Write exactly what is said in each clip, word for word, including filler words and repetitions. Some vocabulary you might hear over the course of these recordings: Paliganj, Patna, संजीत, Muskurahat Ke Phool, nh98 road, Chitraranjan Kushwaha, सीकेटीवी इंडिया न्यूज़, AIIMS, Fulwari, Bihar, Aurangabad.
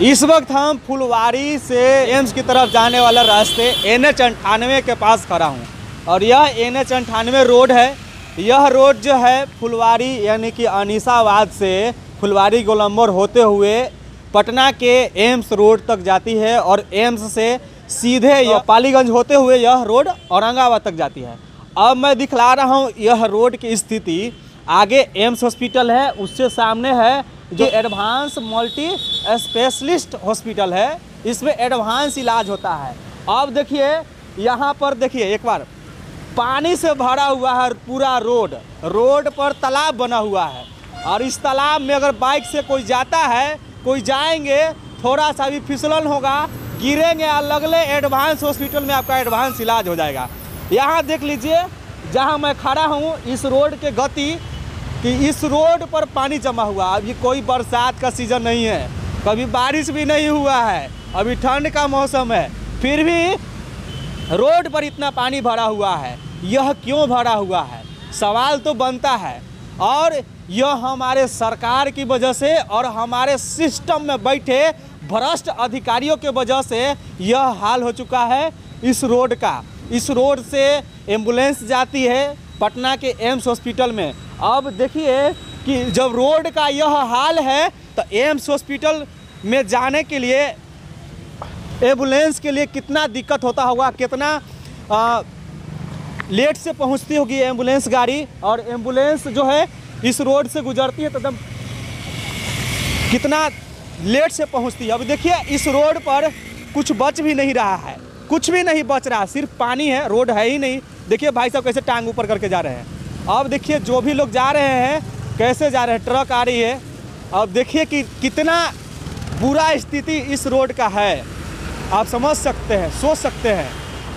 इस वक्त हम फुलवारी से एम्स की तरफ जाने वाला रास्ते एन एच अट्ठानवे के पास खड़ा हूँ और यह एन एच अट्ठानवे रोड है। यह रोड जो है फुलवारी यानी कि अनिसाबाद से फुलवारी गोलम्बर होते हुए पटना के एम्स रोड तक जाती है और एम्स से सीधे यह पालीगंज होते हुए यह रोड औरंगाबाद तक जाती है। अब मैं दिखला रहा हूँ यह रोड की स्थिति। आगे एम्स हॉस्पिटल है, उससे सामने है जो एडवांस मल्टी स्पेशलिस्ट हॉस्पिटल है, इसमें एडवांस इलाज होता है। अब देखिए यहाँ पर, देखिए एक बार पानी से भरा हुआ है पूरा रोड। रोड पर तालाब बना हुआ है और इस तालाब में अगर बाइक से कोई जाता है, कोई जाएंगे, थोड़ा सा भी फिसलन होगा, गिरेंगे और लगले एडवांस हॉस्पिटल में आपका एडवांस इलाज हो जाएगा। यहाँ देख लीजिए जहाँ मैं खड़ा हूँ इस रोड के गति कि इस रोड पर पानी जमा हुआ। अभी कोई बरसात का सीज़न नहीं है, कभी बारिश भी नहीं हुआ है, अभी ठंड का मौसम है, फिर भी रोड पर इतना पानी भरा हुआ है। यह क्यों भरा हुआ है सवाल तो बनता है, और यह हमारे सरकार की वजह से और हमारे सिस्टम में बैठे भ्रष्ट अधिकारियों के वजह से यह हाल हो चुका है इस रोड का। इस रोड से एम्बुलेंस जाती है पटना के एम्स हॉस्पिटल में। अब देखिए कि जब रोड का यह हाल है तो एम्स हॉस्पिटल में जाने के लिए एम्बुलेंस के लिए कितना दिक्कत होता होगा, कितना आ, लेट से पहुंचती होगी एम्बुलेंस गाड़ी। और एम्बुलेंस जो है इस रोड से गुजरती है तो एकदम कितना लेट से पहुंचती है। अब देखिए इस रोड पर कुछ बच भी नहीं रहा है, कुछ भी नहीं बच रहा, सिर्फ पानी है, रोड है ही नहीं। देखिए भाई साहब कैसे टांग ऊपर करके जा रहे हैं। अब देखिए जो भी लोग जा रहे हैं कैसे जा रहे हैं, ट्रक आ रही है। अब देखिए कि कितना बुरा स्थिति इस रोड का है। आप समझ सकते हैं, सोच सकते हैं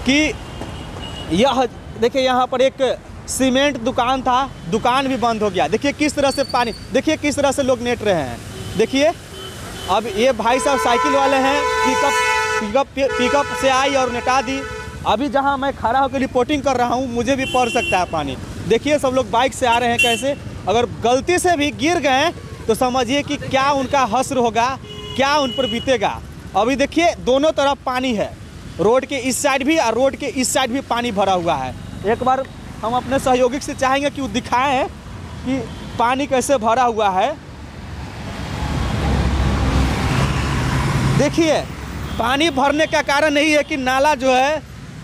कि यह देखिए यहाँ पर एक सीमेंट दुकान था, दुकान भी बंद हो गया। देखिए किस तरह से पानी, देखिए किस तरह से लोग नेट रहे हैं। देखिए अब ये भाई साहब साइकिल वाले हैं, पिकअप पिकअप पिकअप से आई और नेटा दी। अभी जहाँ मैं खड़ा होकर रिपोर्टिंग कर रहा हूँ मुझे भी पड़ सकता है पानी। देखिए सब लोग बाइक से आ रहे हैं, कैसे अगर गलती से भी गिर गए तो समझिए कि क्या उनका हश्र होगा, क्या उन पर बीतेगा। अभी देखिए दोनों तरफ पानी है, रोड के इस साइड भी और रोड के इस साइड भी पानी भरा हुआ है। एक बार हम अपने सहयोगी से चाहेंगे कि वो दिखाएं कि पानी कैसे भरा हुआ है। देखिए पानी भरने का कारण यही है कि नाला जो है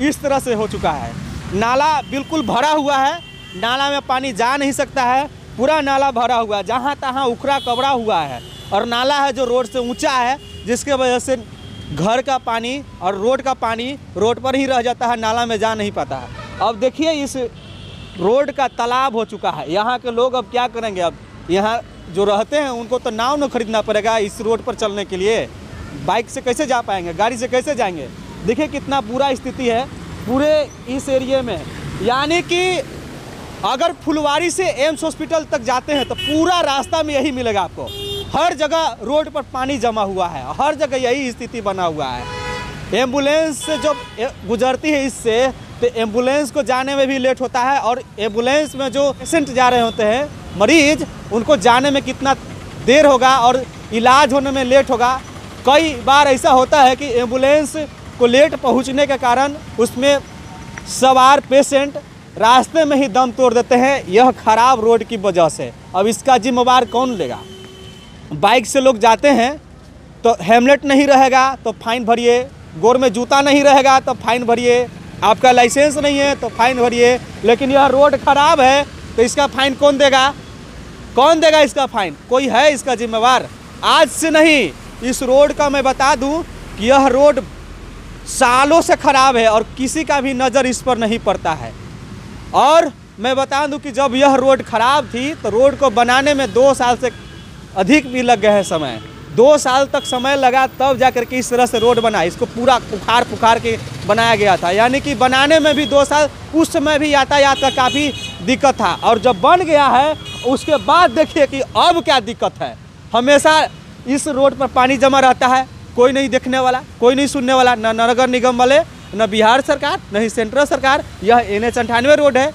इस तरह से हो चुका है, नाला बिल्कुल भरा हुआ है, नाला में पानी जा नहीं सकता है, पूरा नाला भरा हुआ है, जहाँ तहाँ उखड़ा कबड़ा हुआ है। और नाला है जो रोड से ऊंचा है, जिसके वजह से घर का पानी और रोड का पानी रोड पर ही रह जाता है, नाला में जा नहीं पाता है। अब देखिए इस रोड का तालाब हो चुका है। यहाँ के लोग अब क्या करेंगे, अब यहाँ जो रहते हैं उनको तो नाव न खरीदना पड़ेगा इस रोड पर चलने के लिए। बाइक से कैसे जा पाएंगे, गाड़ी से कैसे जाएंगे। देखिए कितना बुरा स्थिति है पूरे इस एरिए में। यानी कि अगर फुलवारी से एम्स हॉस्पिटल तक जाते हैं तो पूरा रास्ता में यही मिलेगा आपको, हर जगह रोड पर पानी जमा हुआ है, हर जगह यही स्थिति बना हुआ है। एम्बुलेंस से जब गुजरती है इससे तो एम्बुलेंस को जाने में भी लेट होता है, और एम्बुलेंस में जो पेशेंट जा रहे होते हैं, मरीज, उनको जाने में कितना देर होगा और इलाज होने में लेट होगा। कई बार ऐसा होता है कि एम्बुलेंस को लेट पहुँचने के कारण उसमें सवार पेशेंट रास्ते में ही दम तोड़ देते हैं, यह खराब रोड की वजह से। अब इसका जिम्मेवार कौन लेगा। बाइक से लोग जाते हैं तो हेलमेट नहीं रहेगा तो फाइन भरिए, गोर में जूता नहीं रहेगा तो फाइन भरिए, आपका लाइसेंस नहीं है तो फाइन भरिए, लेकिन यह रोड खराब है तो इसका फाइन कौन देगा, कौन देगा इसका फाइन, कोई है इसका जिम्मेवार। आज से नहीं, इस रोड का मैं बता दूँ कि यह रोड सालों से खराब है और किसी का भी नज़र इस पर नहीं पड़ता है। और मैं बता दूं कि जब यह रोड ख़राब थी तो रोड को बनाने में दो साल से अधिक भी लग गए हैं समय, दो साल तक समय लगा तब जा कर के इस तरह से रोड बना। इसको पूरा उखाड़ पुखाड़ के बनाया गया था, यानी कि बनाने में भी दो साल, उस समय भी यातायात का काफ़ी दिक्कत था। और जब बन गया है उसके बाद देखिए कि अब क्या दिक्कत है। हमेशा इस रोड पर पानी जमा रहता है, कोई नहीं देखने वाला, कोई नहीं सुनने वाला, न नगर निगम वाले, न बिहार सरकार, न ही सेंट्रल सरकार। यह एन एच अट्ठानवे रोड है।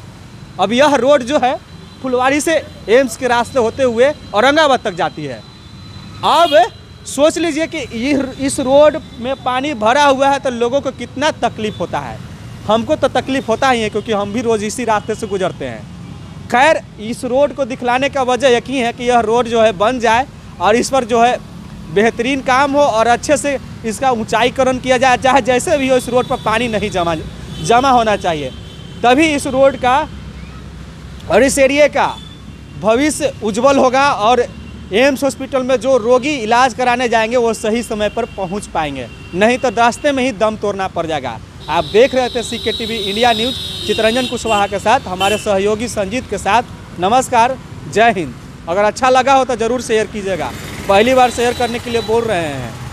अब यह रोड जो है फुलवारी से एम्स के रास्ते होते हुए औरंगाबाद तक जाती है। अब सोच लीजिए कि इस रोड में पानी भरा हुआ है तो लोगों को कितना तकलीफ़ होता है। हमको तो तकलीफ़ होता ही है क्योंकि हम भी रोज़ इसी रास्ते से गुजरते हैं। खैर, इस रोड को दिखलाने का वजह यही है कि यह रोड जो है बन जाए और इस पर जो है बेहतरीन काम हो और अच्छे से इसका ऊंचाईकरण किया जाए, चाहे जैसे भी हो इस रोड पर पानी नहीं जमा जमा होना चाहिए, तभी इस रोड का और इस एरिया का भविष्य उज्जवल होगा और एम्स हॉस्पिटल में जो रोगी इलाज कराने जाएंगे वो सही समय पर पहुंच पाएंगे, नहीं तो रास्ते में ही दम तोड़ना पड़ जाएगा। आप देख रहे थे सीकेटीवी इंडिया न्यूज़, Chitraranjan Kushwaha के साथ, हमारे सहयोगी संजीत के साथ। नमस्कार, जय हिंद। अगर अच्छा लगा हो तो ज़रूर शेयर कीजिएगा, पहली बार शेयर करने के लिए बोल रहे हैं।